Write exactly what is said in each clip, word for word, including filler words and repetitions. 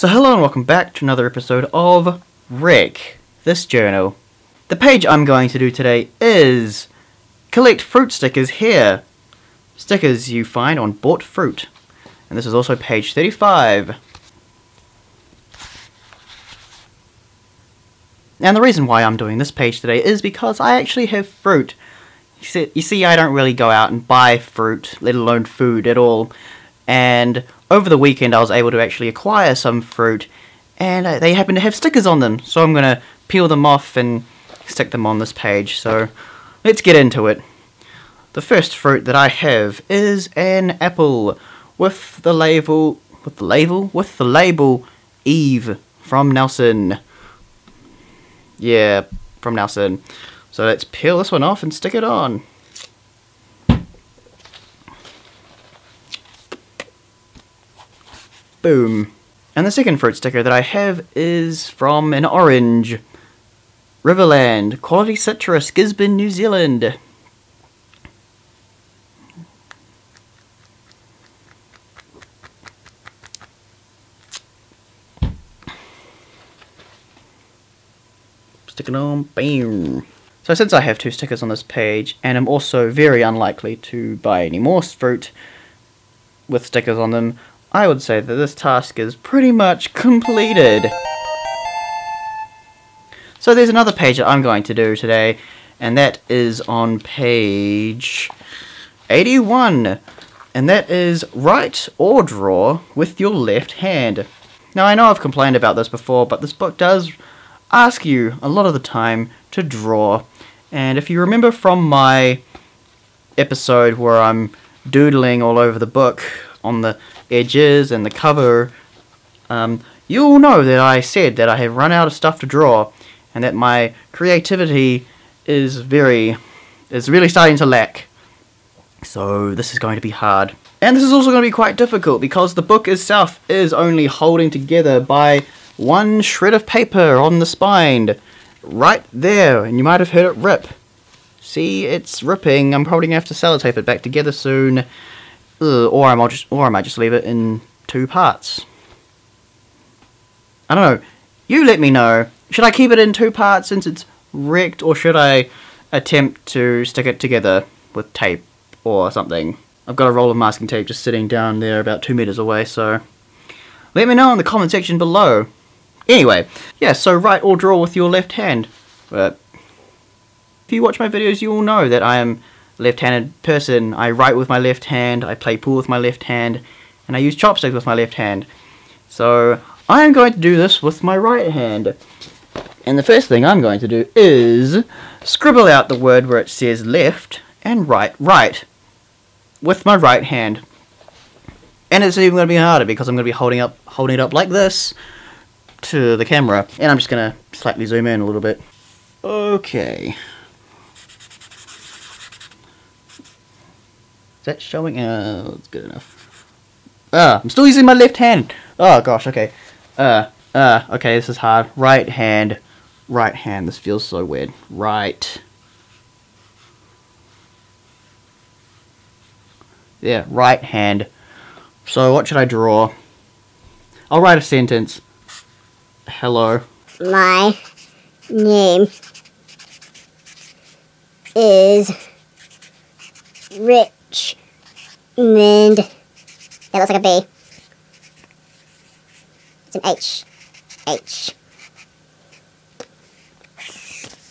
So hello and welcome back to another episode of Wreck This Journal. The page I'm going to do today is collect fruit stickers here. Stickers you find on bought fruit. And this is also page thirty-five. And the reason why I'm doing this page today is because I actually have fruit. You see, I don't really go out and buy fruit, let alone food at all. And over the weekend I was able to actually acquire some fruit, and they happen to have stickers on them. So I'm going to peel them off and stick them on this page. So let's get into it. The first fruit that I have is an apple with the label, with the label, with the label Eve from Nelson. Yeah, from Nelson. So let's peel this one off and stick it on. Boom. And the second fruit sticker that I have is from an orange. Riverland, Quality Citrus, Gisborne, New Zealand. Sticking on, bam. So since I have two stickers on this page, and I'm also very unlikely to buy any more fruit with stickers on them, I would say that this task is pretty much completed. So there's another page that I'm going to do today, and that is on page eighty-one, and that is write or draw with your left hand. Now I know I've complained about this before, but this book does ask you a lot of the time to draw, and if you remember from my episode where I'm doodling all over the book on the edges and the cover, um, you'll know that I said that I have run out of stuff to draw, and that my creativity is very, is really starting to lack. So this is going to be hard. And this is also going to be quite difficult, because the book itself is only holding together by one shred of paper on the spine. Right there, and you might have heard it rip. See, it's ripping. I'm probably going to have to sellotape it back together soon. Ugh, or, I'm just, or I might just leave it in two parts. I don't know. You let me know. Should I keep it in two parts since it's wrecked, or should I attempt to stick it together with tape or something? I've got a roll of masking tape just sitting down there about two meters away, so let me know in the comment section below. Anyway, yeah, so write or draw with your left hand. But if you watch my videos, you will know that I am left-handed person. I write with my left hand, I play pool with my left hand, and I use chopsticks with my left hand. So I am going to do this with my right hand. And the first thing I'm going to do is scribble out the word where it says left and right, right, with my right hand. And it's even going to be harder because I'm going to be holding up, holding it up like this to the camera. And I'm just going to slightly zoom in a little bit. Okay. Is that showing? Oh, it's good enough. Ah, I'm still using my left hand. Oh gosh, okay. Uh, uh, okay, this is hard. Right hand. Right hand, this feels so weird. Right. Yeah, right hand. So what should I draw? I'll write a sentence. Hello. My name is Rick. And that looks like a B. It's an H. H.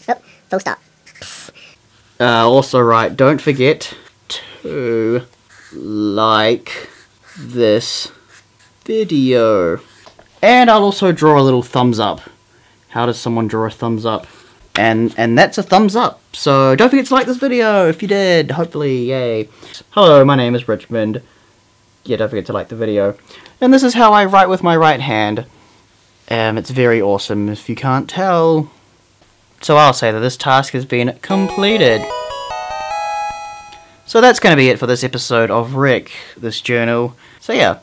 Oh, full stop. Uh, also right, don't forget to like this video. And I'll also draw a little thumbs up. How does someone draw a thumbs up? And, and that's a thumbs up, so don't forget to like this video if you did, hopefully, yay. Hello, my name is Richmond. Yeah, don't forget to like the video. And this is how I write with my right hand. Um, it's very awesome if you can't tell. So I'll say that this task has been completed. So that's going to be it for this episode of Wreck This Journal. So yeah.